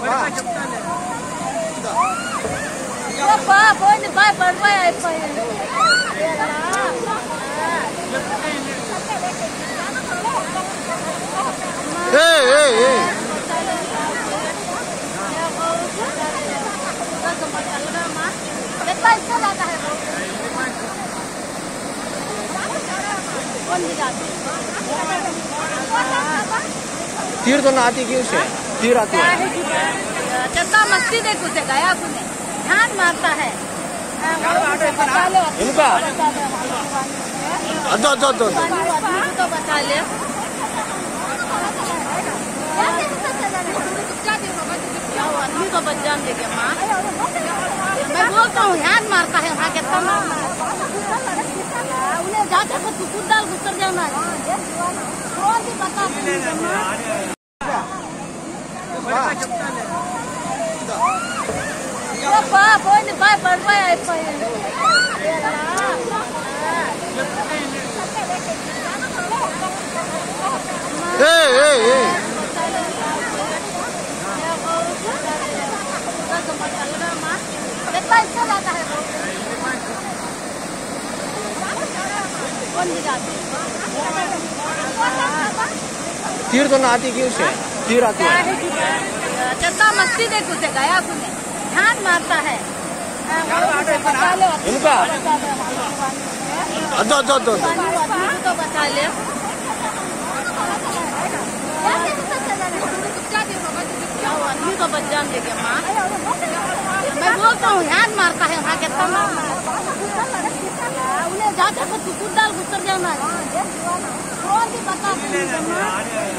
तीर तो ना आती क्यों उसे तीर आती है चलता मस्ती देख उसे गया सुने ध्यान मारता है इनका दो दो दो तो बता ले आदमी को बदजान दे गया माँ मैं बोलता हूँ ध्यान मारता है वहाँ कितना उन्हें जाते तो कुकुर डाल घुसर जाना तीर तो ना आती क्यों उसे तीर आती है चलता मस्ती देख उसे गया सुने ध्यान मारता है इनका दो दो दो तो बता ले आदमी को बदजान दे गया माँ मैं बोलता हूँ ध्यान मारता है वहाँ कितना उन्हें जाते तो कुकुर डाल घुसर जाना है